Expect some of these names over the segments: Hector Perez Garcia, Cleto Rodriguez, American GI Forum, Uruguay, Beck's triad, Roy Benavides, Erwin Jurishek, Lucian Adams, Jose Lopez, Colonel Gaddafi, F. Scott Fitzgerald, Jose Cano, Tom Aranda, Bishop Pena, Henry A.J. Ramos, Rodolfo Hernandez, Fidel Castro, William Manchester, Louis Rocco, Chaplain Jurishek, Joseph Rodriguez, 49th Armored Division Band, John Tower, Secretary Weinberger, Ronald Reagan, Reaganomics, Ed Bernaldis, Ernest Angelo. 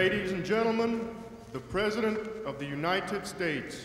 Ladies and gentlemen, the President of the United States.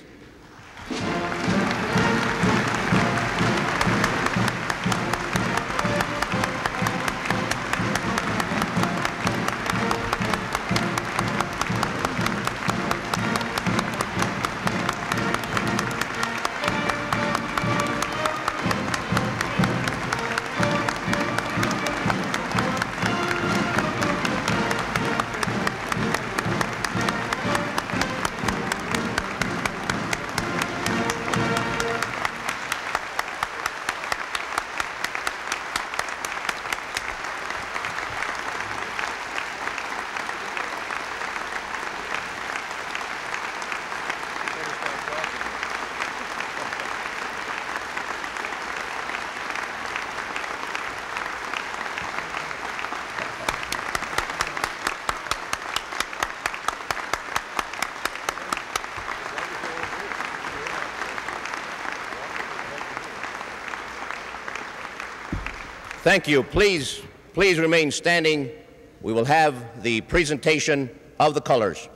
Thank you. Please remain standing. We will have the presentation of the colors.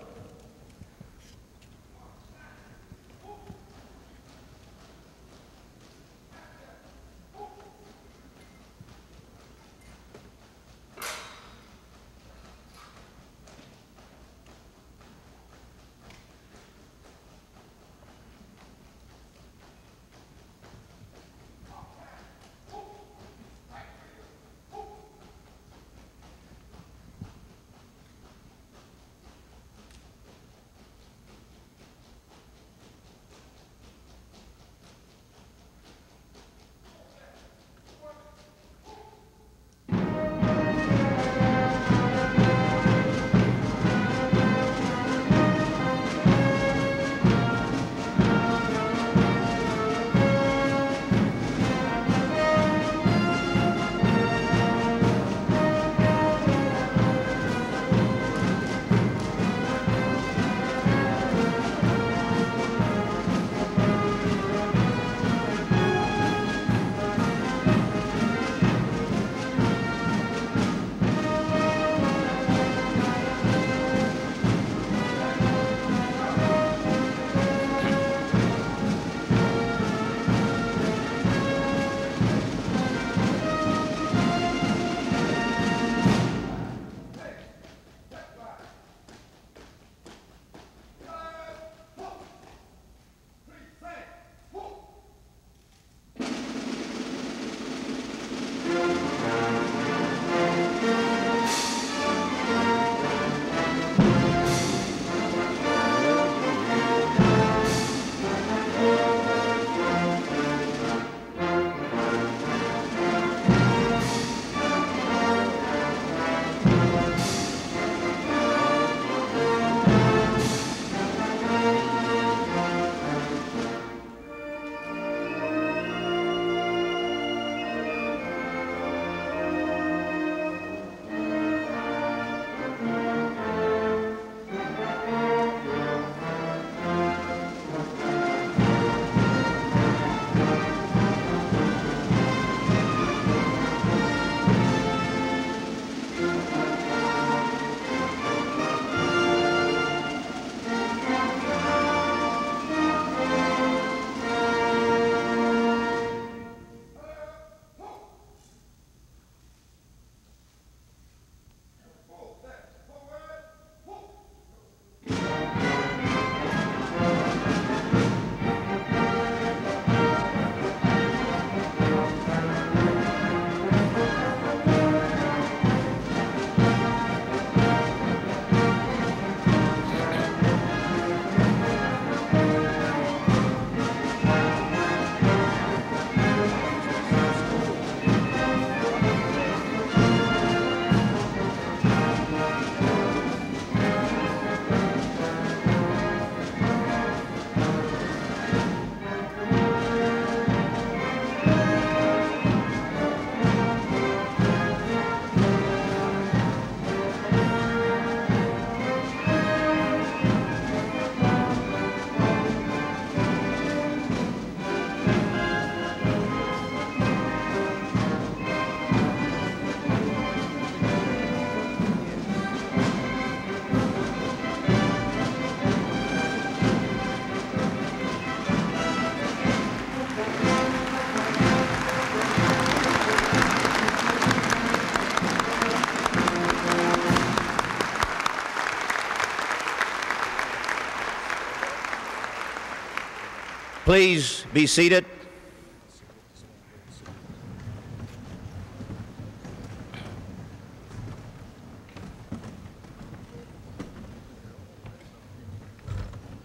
Please be seated.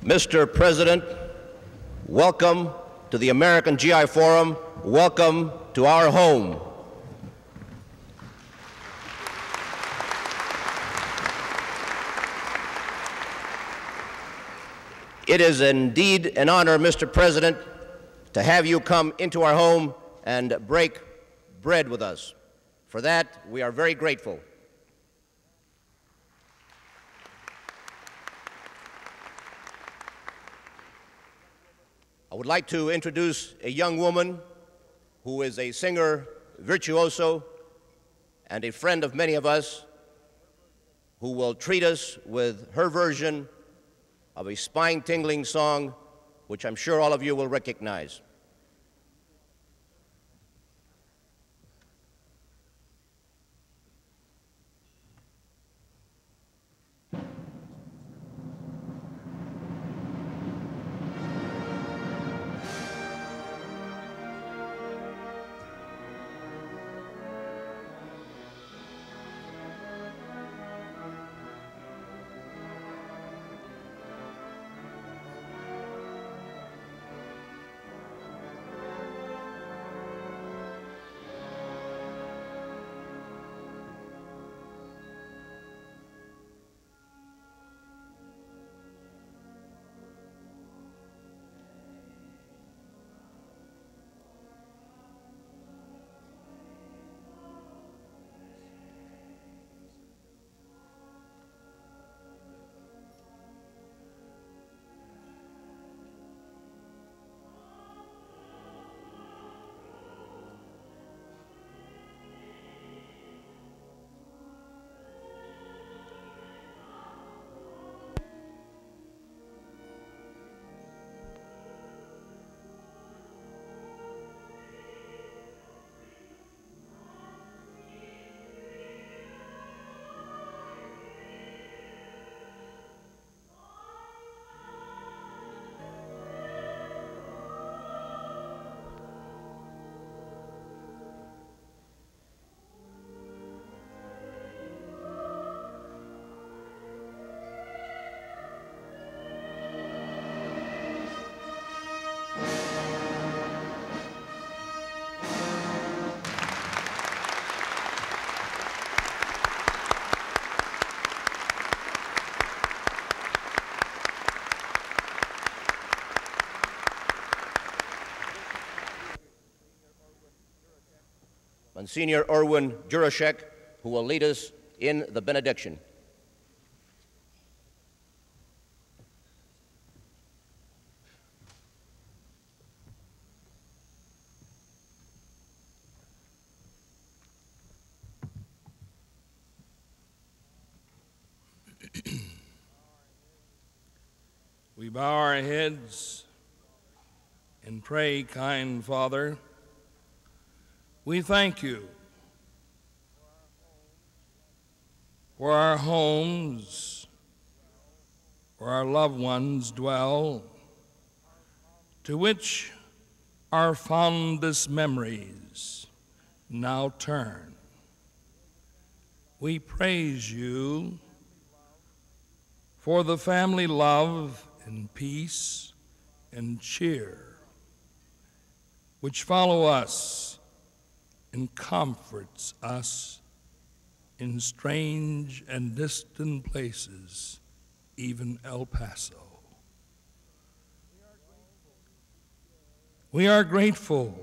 Mr. President, welcome to the American GI Forum. Welcome to our home. It is indeed an honor, Mr. President, to have you come into our home and break bread with us. For that, we are very grateful. I would like to introduce a young woman who is a singer virtuoso and a friend of many of us, who will treat us with her version of a spine-tingling song, which I'm sure all of you will recognize. Monsignor Erwin Jurishek, who will lead us in the benediction. We bow our heads and pray, kind Father. We thank you for our homes, where our loved ones dwell, to which our fondest memories now turn. We praise you for the family love and peace and cheer which follow us and comforts us in strange and distant places, even El Paso. We are grateful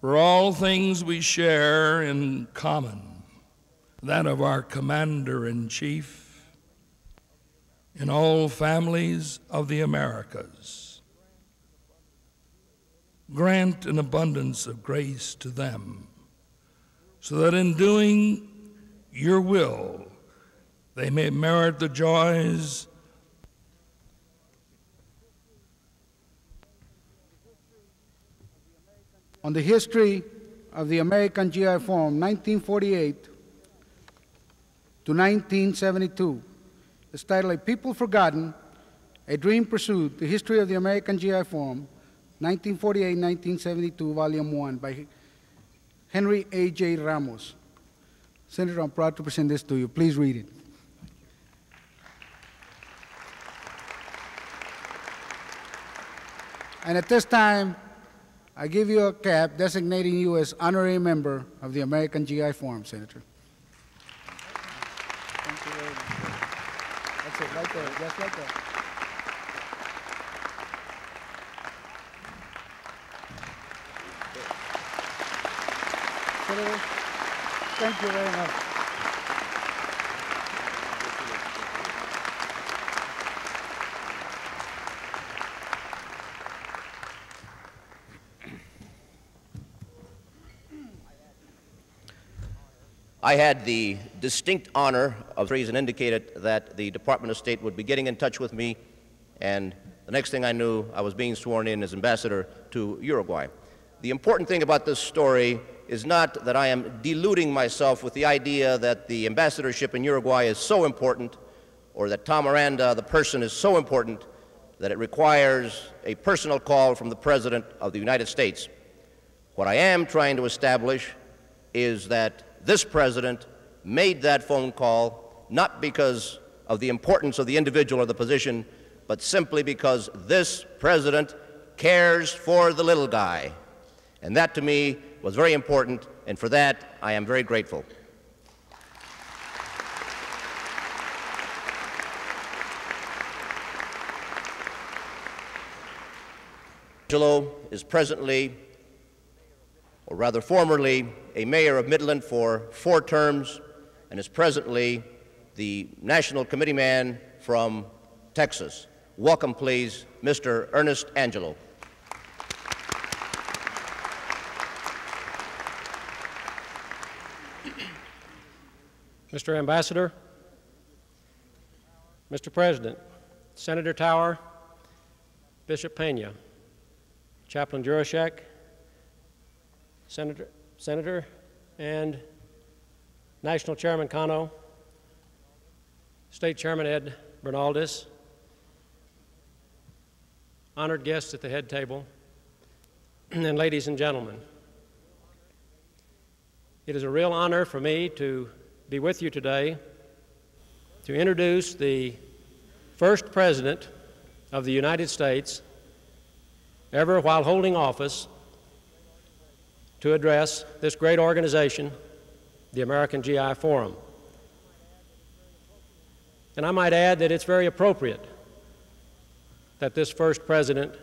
for all things we share in common, that of our Commander-in-Chief and all families of the Americas. Grant an abundance of grace to them, so that in doing your will, they may merit the joys on the history of the American GI Forum, 1948 to 1972. It's titled "A People Forgotten, A Dream Pursued, The History of the American GI Forum, 1948-1972, Volume 1, by Henry A.J. Ramos. Senator, I'm proud to present this to you. Please read it. And at this time, I give you a cap designating you as honorary member of the American GI Forum, Senator. Thank you very much. That's it, right there, just like that. Senator, thank you very much. I had the distinct honor of reason indicated that the Department of State would be getting in touch with me, and the next thing I knew, I was being sworn in as ambassador to Uruguay. The important thing about this story is not that I am deluding myself with the idea that the ambassadorship in Uruguay is so important, or that Tom Aranda, the person, is so important that it requires a personal call from the President of the United States. What I am trying to establish is that this President made that phone call not because of the importance of the individual or the position, but simply because this President cares for the little guy. And that, to me, was very important, and for that, I am very grateful. Angelo is presently, or rather formerly, a mayor of Midland for 4 terms, and is presently the national committeeman from Texas. Welcome, please, Mr. Ernest Angelo. Mr. Ambassador, Mr. President, Senator Tower, Bishop Pena, Chaplain Jurishek, Senator and National Chairman Cano, State Chairman Ed Bernaldis, honored guests at the head table, and ladies and gentlemen. It is a real honor for me to be with you today to introduce the first President of the United States ever, while holding office, to address this great organization, the American GI Forum. And I might add that it's very appropriate that this first President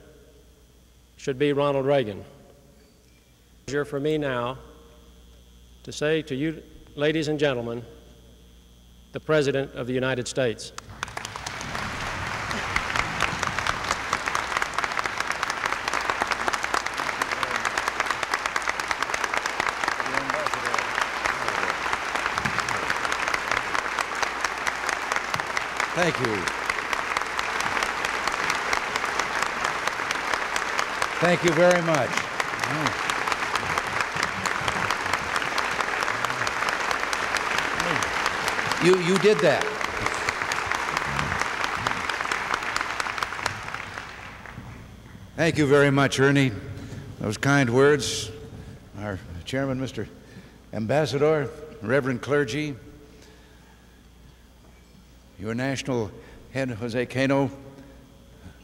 should be Ronald Reagan. It's a pleasure for me now to say to you, ladies and gentlemen, the President of the United States. Thank you. Thank you very much. You did that. Thank you very much, Ernie. Those kind words. Our chairman, Mr. Ambassador, reverend clergy, your national head, Jose Cano,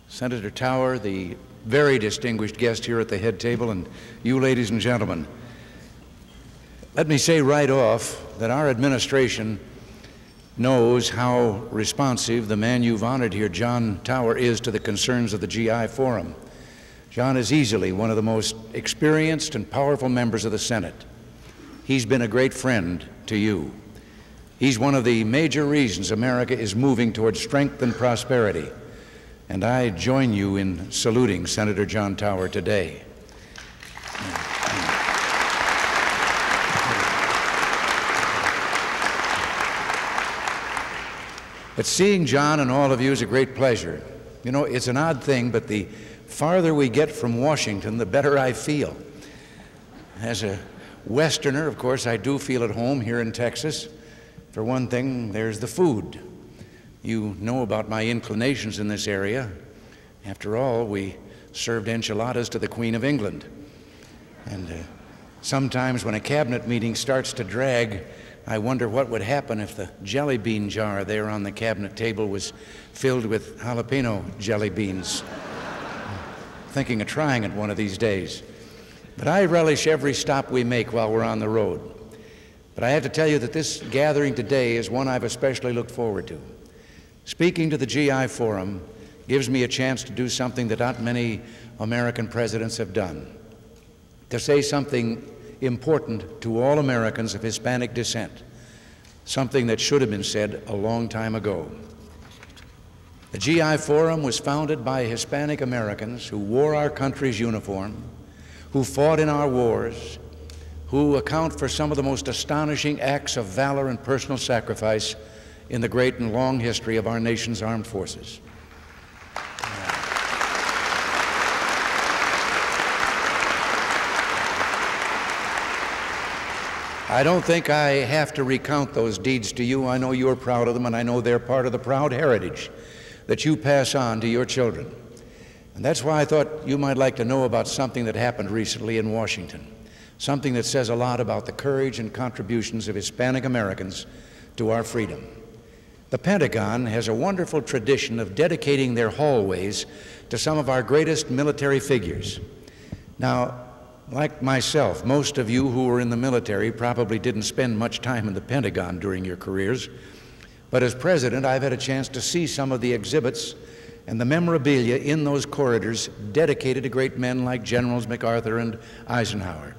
Senator Tower, the very distinguished guest here at the head table, and you, ladies and gentlemen. Let me say right off that our administration knows how responsive the man you've honored here, John Tower, is to the concerns of the GI Forum. John is easily one of the most experienced and powerful members of the Senate. He's been a great friend to you. He's one of the major reasons America is moving toward strength and prosperity. And I join you in saluting Senator John Tower today. But seeing John and all of you is a great pleasure. You know, it's an odd thing, but the farther we get from Washington, the better I feel. As a Westerner, of course, I do feel at home here in Texas. For one thing, there's the food. You know about my inclinations in this area. After all, we served enchiladas to the Queen of England. And sometimes when a cabinet meeting starts to drag, I wonder what would happen if the jelly bean jar there on the cabinet table was filled with jalapeno jelly beans. Thinking of trying it one of these days. But I relish every stop we make while we're on the road. But I have to tell you that this gathering today is one I've especially looked forward to. Speaking to the GI Forum gives me a chance to do something that not many American presidents have done, to say something important to all Americans of Hispanic descent, something that should have been said a long time ago. The GI Forum was founded by Hispanic Americans who wore our country's uniform, who fought in our wars, who account for some of the most astonishing acts of valor and personal sacrifice in the great and long history of our nation's armed forces. I don't think I have to recount those deeds to you. I know you're proud of them, and I know they're part of the proud heritage that you pass on to your children. And that's why I thought you might like to know about something that happened recently in Washington, something that says a lot about the courage and contributions of Hispanic Americans to our freedom. The Pentagon has a wonderful tradition of dedicating their hallways to some of our greatest military figures. Now, like myself, most of you who were in the military probably didn't spend much time in the Pentagon during your careers, but as president, I've had a chance to see some of the exhibits and the memorabilia in those corridors dedicated to great men like Generals MacArthur and Eisenhower.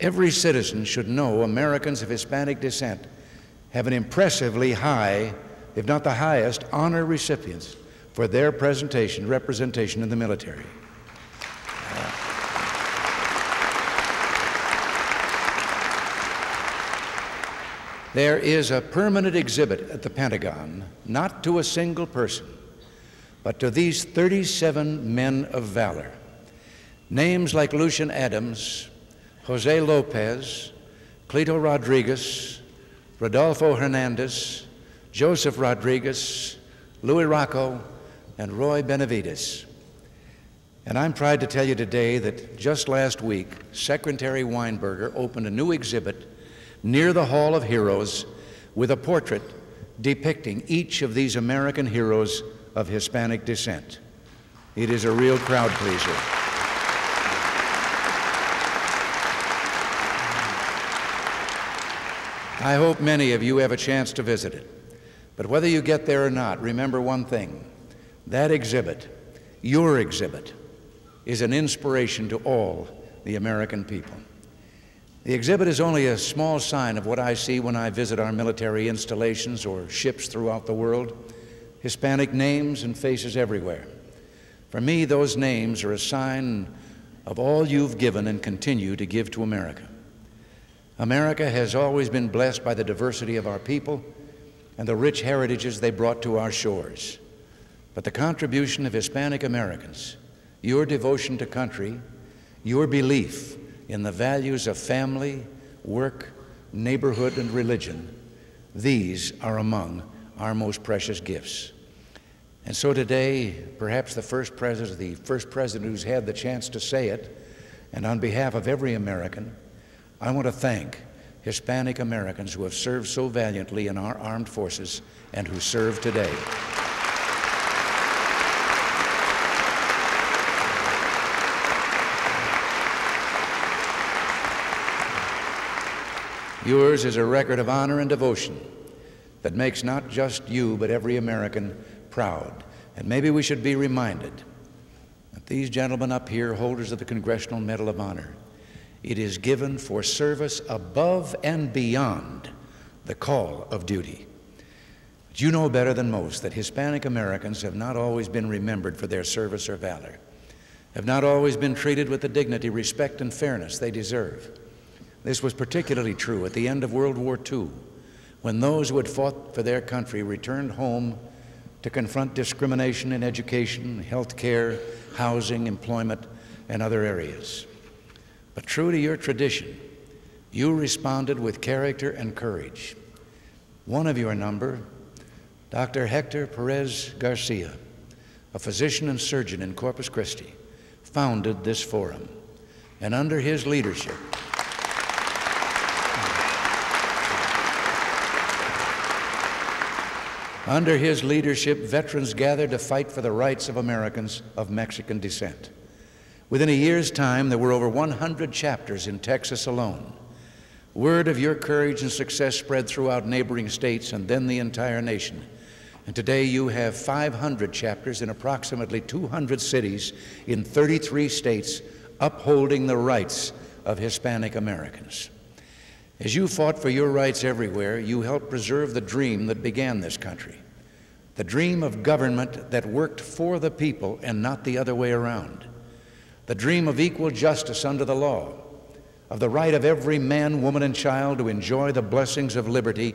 Every citizen should know Americans of Hispanic descent have an impressively high, if not the highest, honor recipients for their representation in the military. There is a permanent exhibit at the Pentagon, not to a single person, but to these 37 men of valor. Names like Lucian Adams, Jose Lopez, Cleto Rodriguez, Rodolfo Hernandez, Joseph Rodriguez, Louis Rocco, and Roy Benavides. And I'm proud to tell you today that just last week, Secretary Weinberger opened a new exhibit near the Hall of Heroes with a portrait depicting each of these American heroes of Hispanic descent. It is a real crowd pleaser. I hope many of you have a chance to visit it. But whether you get there or not, remember one thing. That exhibit, your exhibit, is an inspiration to all the American people. The exhibit is only a small sign of what I see when I visit our military installations or ships throughout the world. Hispanic names and faces everywhere. For me, those names are a sign of all you've given and continue to give to America. America has always been blessed by the diversity of our people and the rich heritages they brought to our shores. But the contribution of Hispanic Americans, your devotion to country, your belief in the values of family, work, neighborhood, and religion, these are among our most precious gifts. And so today, perhaps the first president who's had the chance to say it, and on behalf of every American, I want to thank Hispanic Americans who have served so valiantly in our armed forces and who serve today. Yours is a record of honor and devotion that makes not just you, but every American proud. And maybe we should be reminded that these gentlemen up here, holders of the Congressional Medal of Honor, it is given for service above and beyond the call of duty. But you know better than most that Hispanic Americans have not always been remembered for their service or valor, have not always been treated with the dignity, respect, and fairness they deserve. This was particularly true at the end of World War II, when those who had fought for their country returned home to confront discrimination in education, health care, housing, employment, and other areas. But true to your tradition, you responded with character and courage. One of your number, Dr. Hector Perez Garcia, a physician and surgeon in Corpus Christi, founded this forum, and under his leadership, veterans gathered to fight for the rights of Americans of Mexican descent. Within a year's time, there were over 100 chapters in Texas alone. Word of your courage and success spread throughout neighboring states and then the entire nation. And today you have 500 chapters in approximately 200 cities in 33 states upholding the rights of Hispanic Americans. As you fought for your rights everywhere, you helped preserve the dream that began this country, the dream of government that worked for the people and not the other way around, the dream of equal justice under the law, of the right of every man, woman, and child to enjoy the blessings of liberty,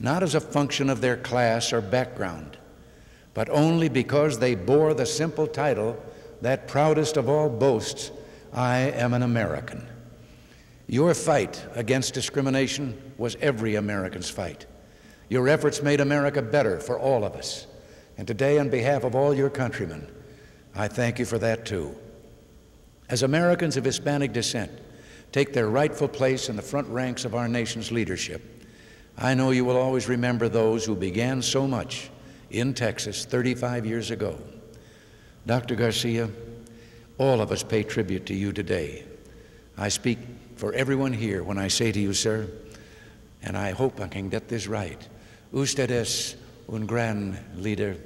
not as a function of their class or background, but only because they bore the simple title, that proudest of all boasts, I am an American. Your fight against discrimination was every American's fight. Your efforts made America better for all of us. And today, on behalf of all your countrymen, I thank you for that too. As Americans of Hispanic descent take their rightful place in the front ranks of our nation's leadership, I know you will always remember those who began so much in Texas 35 years ago. Dr. Garcia, all of us pay tribute to you today. I speak for everyone here when I say to you, sir, and I hope I can get this right, usted es un gran líder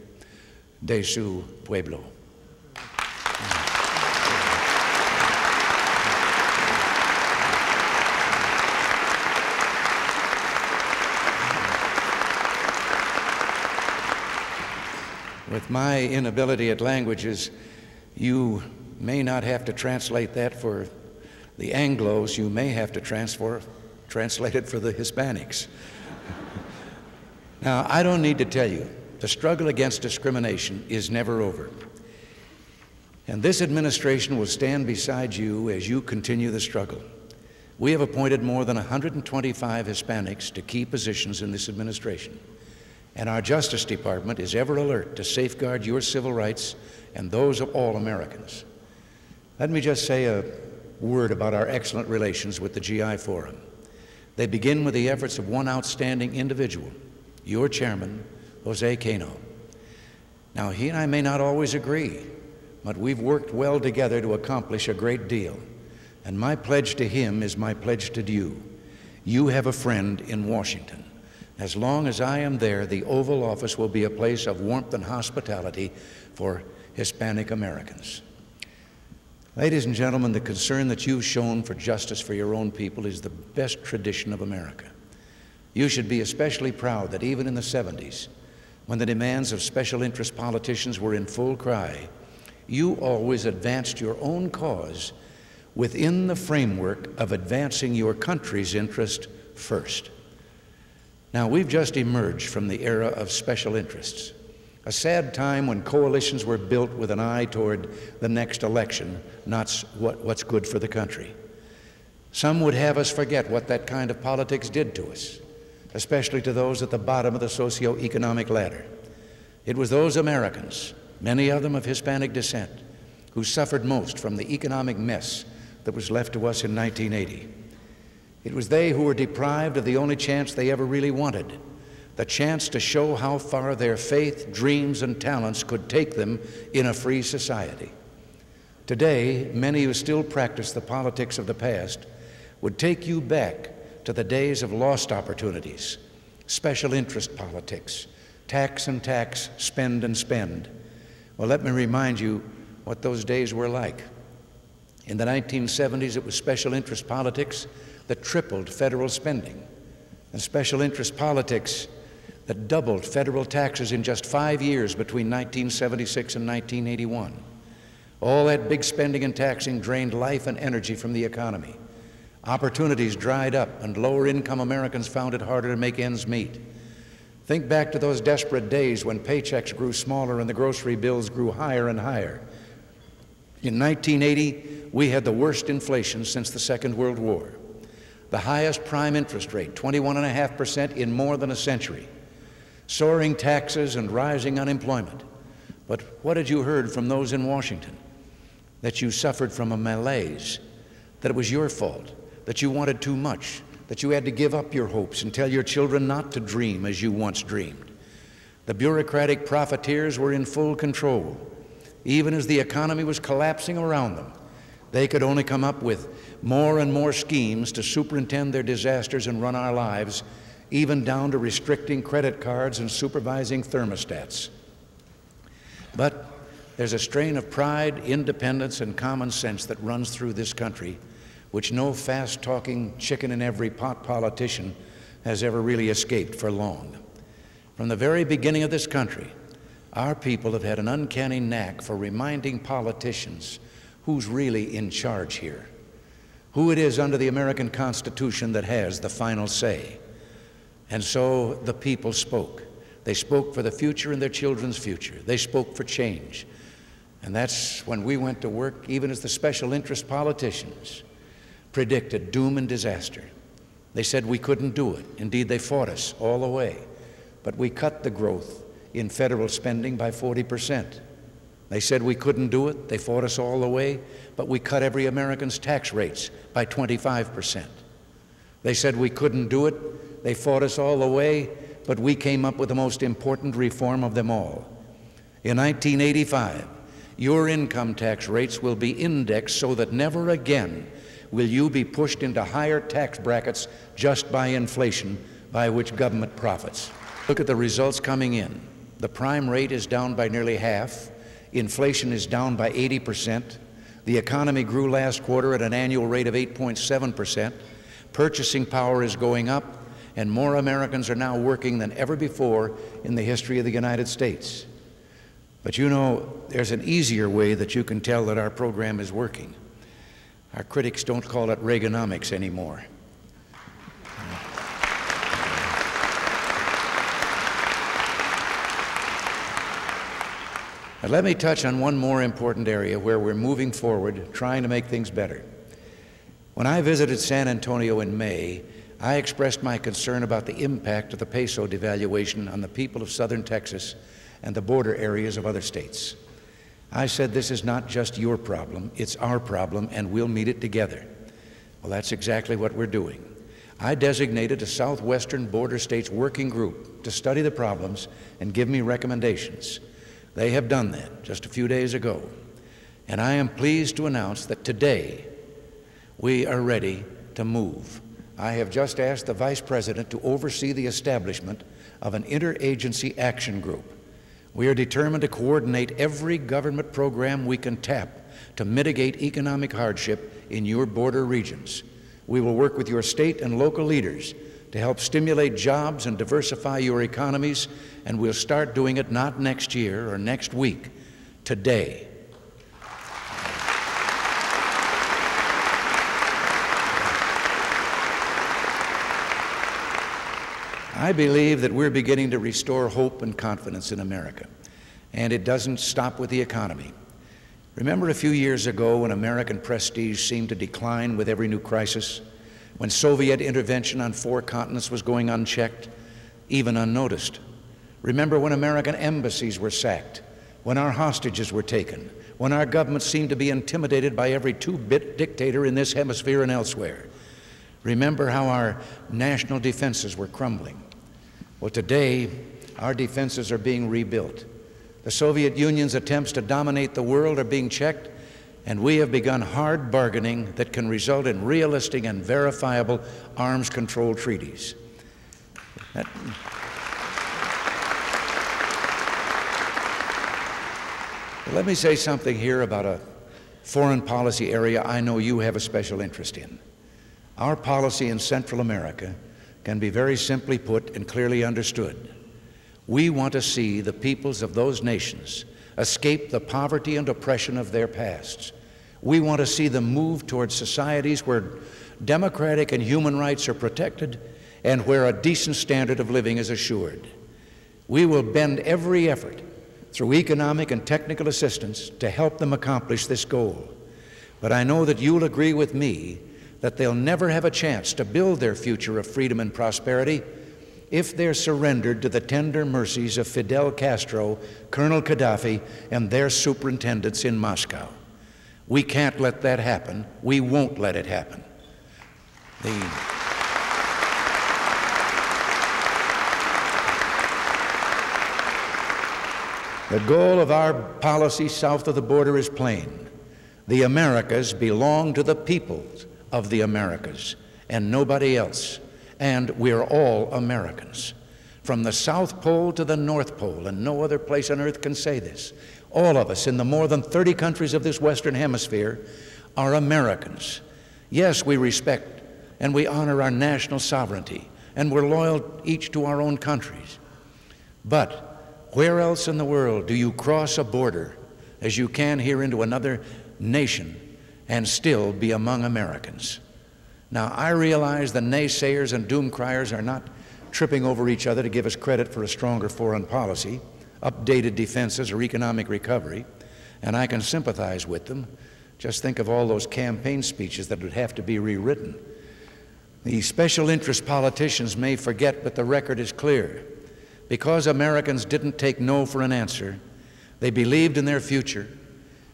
de su pueblo. With my inability at languages, you may not have to translate that for the Anglos, you may have to translate it for the Hispanics. Now, I don't need to tell you, the struggle against discrimination is never over. And this administration will stand beside you as you continue the struggle. We have appointed more than 125 Hispanics to key positions in this administration. And our Justice Department is ever alert to safeguard your civil rights and those of all Americans. Let me just say a word about our excellent relations with the GI Forum. They begin with the efforts of one outstanding individual, your chairman, Jose Cano. Now, he and I may not always agree, but we've worked well together to accomplish a great deal. And my pledge to him is my pledge to you. You have a friend in Washington. As long as I am there, the Oval Office will be a place of warmth and hospitality for Hispanic Americans. Ladies and gentlemen, the concern that you've shown for justice for your own people is the best tradition of America. You should be especially proud that even in the 70s, when the demands of special interest politicians were in full cry, you always advanced your own cause within the framework of advancing your country's interest first. Now, we've just emerged from the era of special interests, a sad time when coalitions were built with an eye toward the next election, not what's good for the country. Some would have us forget what that kind of politics did to us, especially to those at the bottom of the socioeconomic ladder. It was those Americans, many of them of Hispanic descent, who suffered most from the economic mess that was left to us in 1980. It was they who were deprived of the only chance they ever really wanted, the chance to show how far their faith, dreams, and talents could take them in a free society. Today, many who still practice the politics of the past would take you back to the days of lost opportunities, special interest politics, tax and tax, spend and spend. Well, let me remind you what those days were like. In the 1970s, it was special interest politics that tripled federal spending, and special interest politics that doubled federal taxes in just 5 years between 1976 and 1981. All that big spending and taxing drained life and energy from the economy. Opportunities dried up, and lower-income Americans found it harder to make ends meet. Think back to those desperate days when paychecks grew smaller and the grocery bills grew higher and higher. In 1980, we had the worst inflation since the Second World War, the highest prime interest rate, 21.5% in more than a century. soaring taxes and rising unemployment. But what had you heard from those in Washington? That you suffered from a malaise, that it was your fault, that you wanted too much, that you had to give up your hopes and tell your children not to dream as you once dreamed. The bureaucratic profiteers were in full control. Even as the economy was collapsing around them, they could only come up with more and more schemes to superintend their disasters and run our lives, even down to restricting credit cards and supervising thermostats. But there's a strain of pride, independence, and common sense that runs through this country, which no fast-talking, chicken-in-every-pot politician has ever really escaped for long. From the very beginning of this country, our people have had an uncanny knack for reminding politicians who's really in charge here, who it is under the American Constitution that has the final say. And so the people spoke. They spoke for the future and their children's future. They spoke for change. And that's when we went to work, even as the special interest politicians predicted doom and disaster. They said we couldn't do it. Indeed, they fought us all the way. But we cut the growth in federal spending by 40%. They said we couldn't do it. They fought us all the way. But we cut every American's tax rates by 25%. They said we couldn't do it. They fought us all the way. But we came up with the most important reform of them all. In 1985, your income tax rates will be indexed so that never again will you be pushed into higher tax brackets just by inflation, by which government profits. Look at the results coming in. The prime rate is down by nearly half. Inflation is down by 80%. The economy grew last quarter at an annual rate of 8.7%. Purchasing power is going up, and more Americans are now working than ever before in the history of the United States. But you know, there's an easier way that you can tell that our program is working. Our critics don't call it Reaganomics anymore. But let me touch on one more important area where we're moving forward, trying to make things better. When I visited San Antonio in May, I expressed my concern about the impact of the peso devaluation on the people of southern Texas and the border areas of other states. I said, this is not just your problem, it's our problem, and we'll meet it together. Well, that's exactly what we're doing. I designated a southwestern border states working group to study the problems and give me recommendations. They have done that just a few days ago. And I am pleased to announce that today we are ready to move. I have just asked the Vice President to oversee the establishment of an interagency action group. We are determined to coordinate every government program we can tap to mitigate economic hardship in your border regions. We will work with your state and local leaders to help stimulate jobs and diversify your economies, and we'll start doing it not next year or next week, today. I believe that we're beginning to restore hope and confidence in America, and it doesn't stop with the economy. Remember a few years ago when American prestige seemed to decline with every new crisis, when Soviet intervention on four continents was going unchecked, even unnoticed? Remember when American embassies were sacked, when our hostages were taken, when our government seemed to be intimidated by every two-bit dictator in this hemisphere and elsewhere? Remember how our national defenses were crumbling? Well, today, our defenses are being rebuilt. The Soviet Union's attempts to dominate the world are being checked, and we have begun hard bargaining that can result in realistic and verifiable arms control treaties. Let me say something here about a foreign policy area I know you have a special interest in. Our policy in Central America can be very simply put and clearly understood. We want to see the peoples of those nations escape the poverty and oppression of their pasts. We want to see them move towards societies where democratic and human rights are protected and where a decent standard of living is assured. We will bend every effort through economic and technical assistance to help them accomplish this goal. But I know that you'll agree with me that they'll never have a chance to build their future of freedom and prosperity if they're surrendered to the tender mercies of Fidel Castro, Colonel Gaddafi, and their superintendents in Moscow. We can't let that happen. We won't let it happen. The goal of our policy south of the border is plain. The Americas belong to the peoples of the Americas and nobody else, and we're all Americans. From the South Pole to the North Pole, and no other place on earth can say this, all of us in the more than 30 countries of this Western Hemisphere are Americans. Yes, we respect and we honor our national sovereignty, and we're loyal each to our own countries. But where else in the world do you cross a border as you can here into another nation and still be among Americans? Now, I realize the naysayers and doom criers are not tripping over each other to give us credit for a stronger foreign policy, updated defenses, or economic recovery, and I can sympathize with them. Just think of all those campaign speeches that would have to be rewritten. The special interest politicians may forget, but the record is clear. Because Americans didn't take no for an answer, they believed in their future,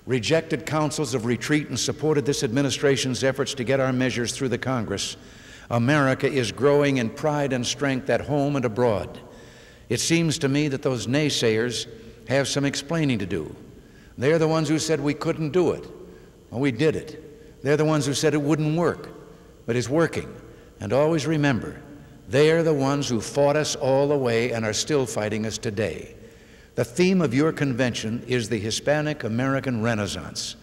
rejected counsels of retreat, and supported this administration's efforts to get our measures through the Congress, America is growing in pride and strength at home and abroad. It seems to me that those naysayers have some explaining to do. They're the ones who said we couldn't do it. Well, we did it. They're the ones who said it wouldn't work, but it's working. And always remember, they're the ones who fought us all the way and are still fighting us today. The theme of your convention is the Hispanic American Renaissance.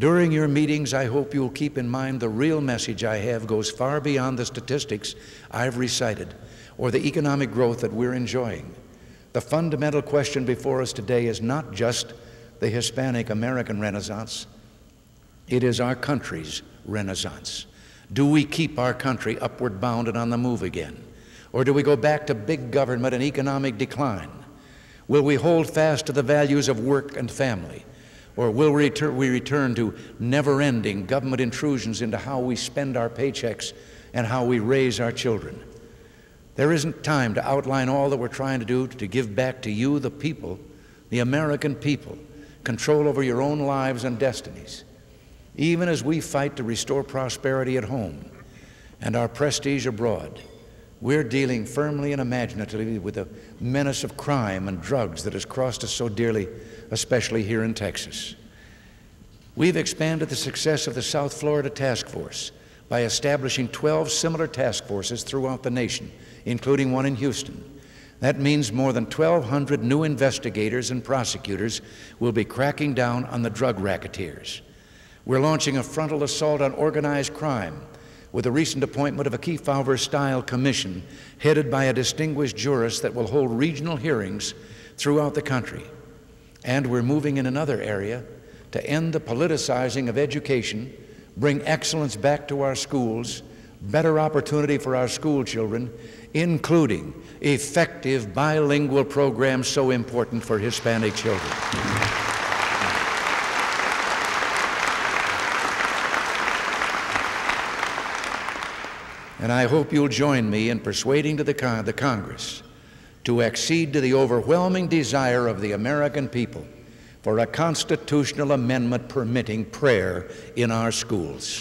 During your meetings, I hope you'll keep in mind the real message I have goes far beyond the statistics I've recited or the economic growth that we're enjoying. The fundamental question before us today is not just the Hispanic American Renaissance. It is our country's renaissance. Do we keep our country upward bound and on the move again? Or do we go back to big government and economic decline? Will we hold fast to the values of work and family? Or will we return to never-ending government intrusions into how we spend our paychecks and how we raise our children? There isn't time to outline all that we're trying to do to give back to you, the people, the American people, control over your own lives and destinies. Even as we fight to restore prosperity at home and our prestige abroad, we're dealing firmly and imaginatively with the menace of crime and drugs that has cost us so dearly, especially here in Texas. We've expanded the success of the South Florida Task Force by establishing 12 similar task forces throughout the nation, including one in Houston. That means more than 1,200 new investigators and prosecutors will be cracking down on the drug racketeers. We're launching a frontal assault on organized crime with the recent appointment of a Kefauver-style commission headed by a distinguished jurist that will hold regional hearings throughout the country. And we're moving in another area to end the politicizing of education, bring excellence back to our schools, better opportunity for our school children, including effective bilingual programs so important for Hispanic children. And I hope you'll join me in persuading to the Congress to accede to the overwhelming desire of the American people for a constitutional amendment permitting prayer in our schools.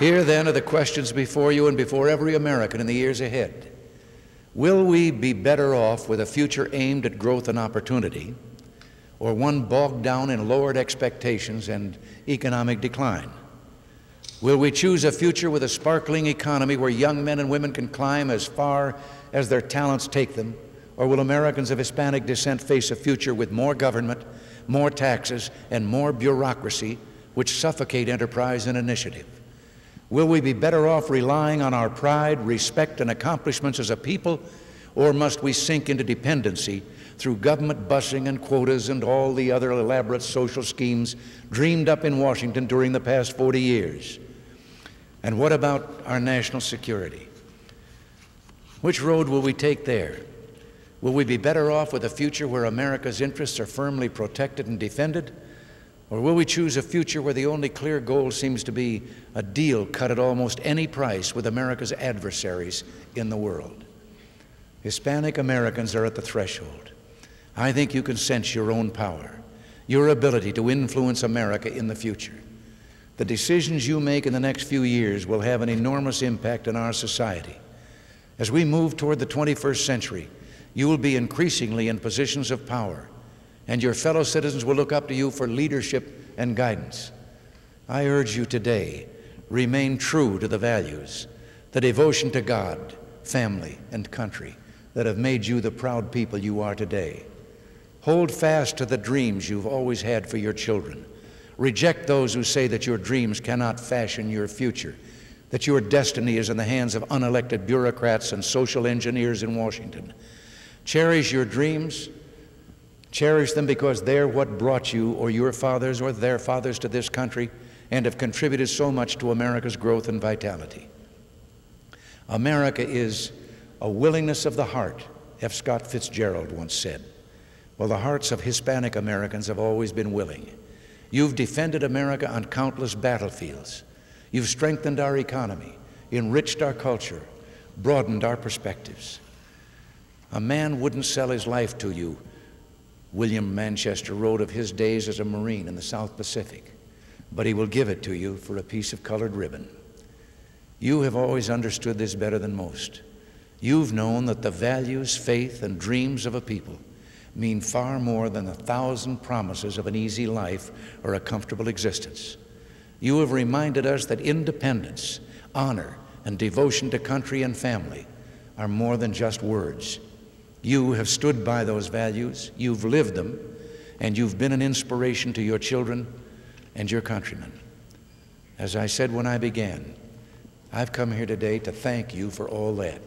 Here then are the questions before you and before every American in the years ahead. Will we be better off with a future aimed at growth and opportunity, or one bogged down in lowered expectations and economic decline? Will we choose a future with a sparkling economy where young men and women can climb as far as their talents take them, or will Americans of Hispanic descent face a future with more government, more taxes, and more bureaucracy, which suffocate enterprise and initiative? Will we be better off relying on our pride, respect, and accomplishments as a people, or must we sink into dependency through government busing and quotas and all the other elaborate social schemes dreamed up in Washington during the past 40 years? And what about our national security? Which road will we take there? Will we be better off with a future where America's interests are firmly protected and defended, Or will we choose a future where the only clear goal seems to be a deal cut at almost any price with America's adversaries in the world? Hispanic Americans are at the threshold. I think you can sense your own power, your ability to influence America in the future. The decisions you make in the next few years will have an enormous impact on our society. As we move toward the 21st century, you will be increasingly in positions of power, and your fellow citizens will look up to you for leadership and guidance. I urge you today, remain true to the values, the devotion to God, family, and country that have made you the proud people you are today. Hold fast to the dreams you've always had for your children. Reject those who say that your dreams cannot fashion your future, that your destiny is in the hands of unelected bureaucrats and social engineers in Washington. Cherish your dreams. Cherish them because they're what brought you or your fathers or their fathers to this country and have contributed so much to America's growth and vitality. America is a willingness of the heart, F. Scott Fitzgerald once said. Well, the hearts of Hispanic Americans have always been willing. You've defended America on countless battlefields. You've strengthened our economy, enriched our culture, broadened our perspectives. A man wouldn't sell his life to you, William Manchester wrote of his days as a Marine in the South Pacific, but he will give it to you for a piece of colored ribbon. You have always understood this better than most. You've known that the values, faith, and dreams of a people mean far more than 1,000 promises of an easy life or a comfortable existence. You have reminded us that independence, honor, and devotion to country and family are more than just words. You have stood by those values, you've lived them, and you've been an inspiration to your children and your countrymen. As I said when I began, I've come here today to thank you for all that.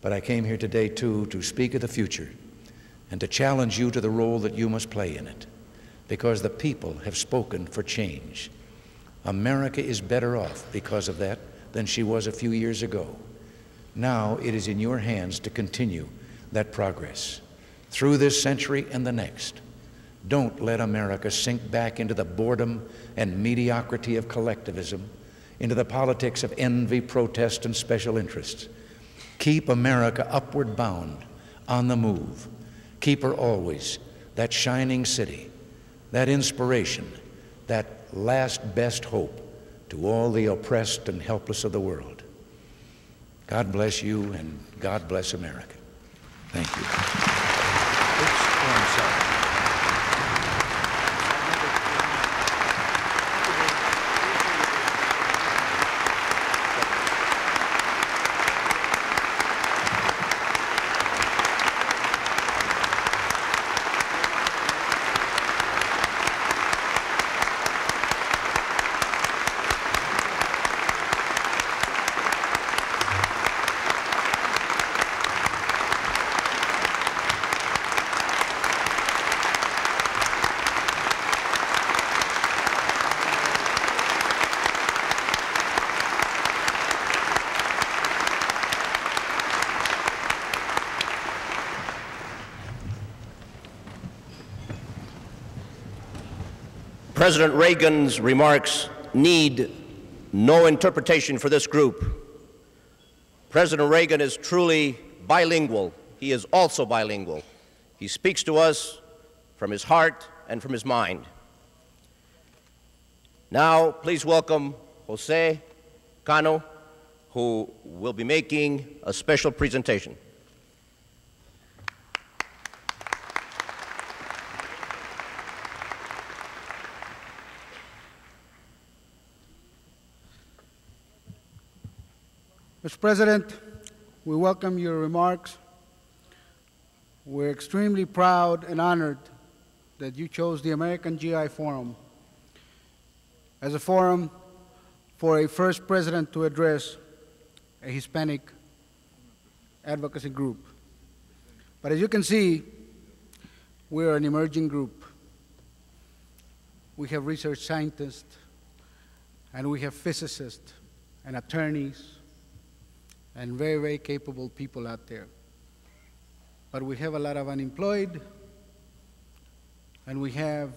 But I came here today, too, to speak of the future and to challenge you to the role that you must play in it, because the people have spoken for change. America is better off because of that than she was a few years ago. Now it is in your hands to continue that progress through this century and the next. Don't let America sink back into the boredom and mediocrity of collectivism, into the politics of envy, protest, and special interests. Keep America upward bound, on the move. Keep her always that shining city, that inspiration, that last best hope to all the oppressed and helpless of the world. God bless you, and God bless America. Thank you. President Reagan's remarks need no interpretation for this group. President Reagan is truly bilingual. He is also bilingual. He speaks to us from his heart and from his mind. Now, please welcome Jose Cano, who will be making a special presentation. Mr. President, we welcome your remarks. We're extremely proud and honored that you chose the American GI Forum as a forum for a first president to address a Hispanic advocacy group. But as you can see, we're an emerging group. We have research scientists, and we have physicists and attorneys, and very, very capable people out there. But we have a lot of unemployed, and we have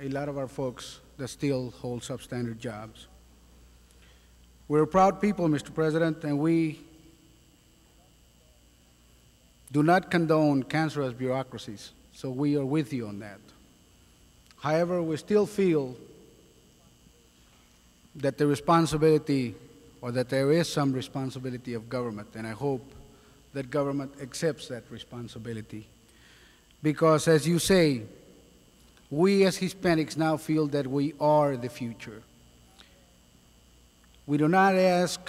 a lot of our folks that still hold substandard jobs. We're a proud people, Mr. President, and we do not condone cancerous bureaucracies, so we are with you on that. However, we still feel that the responsibility, or that there is some responsibility of government, and I hope that government accepts that responsibility. Because as you say, we as Hispanics now feel that we are the future. We do not ask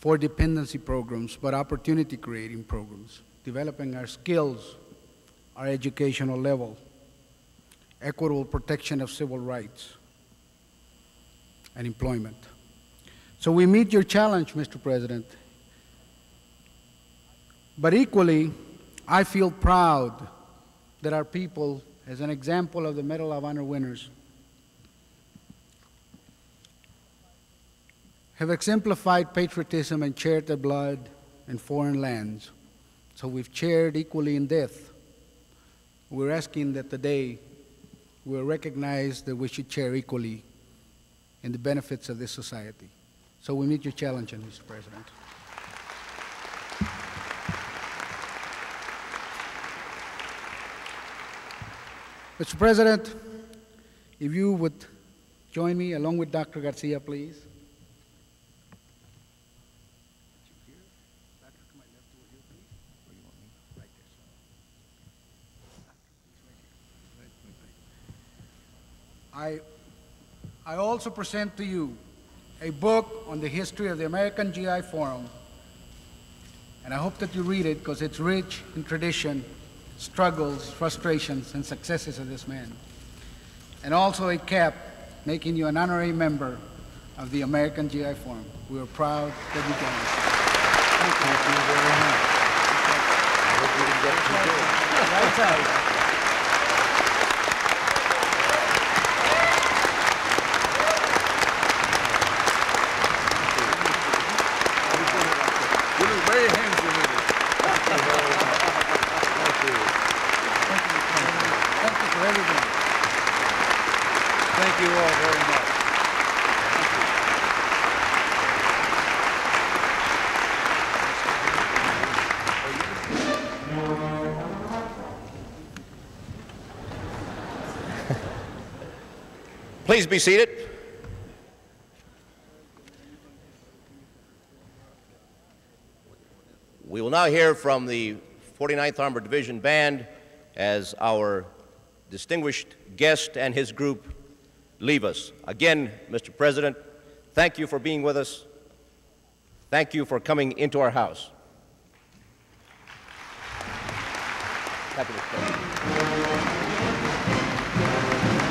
for dependency programs, but opportunity creating programs, developing our skills, our educational level, equitable protection of civil rights, and employment. So we meet your challenge, Mr. President, but equally, I feel proud that our people, as an example of the Medal of Honor winners, have exemplified patriotism and shared their blood in foreign lands. So we've shared equally in death. We're asking that today we recognize that we should share equally in the benefits of this society. So we meet your challenge, Mr. President. Mr. President, if you would join me along with Dr. Garcia, please. I also present to you a book on the history of the American GI Forum, and I hope that you read it because it's rich in tradition, struggles, frustrations, and successes of this man, and also a cap making you an honorary member of the American GI Forum. We are proud that you joined us. Thank you very much. Right side. Please be seated. We will now hear from the 49th Armored Division Band as our distinguished guest and his group leave us. Again, Mr. President, thank you for being with us. Thank you for coming into our house. Happy to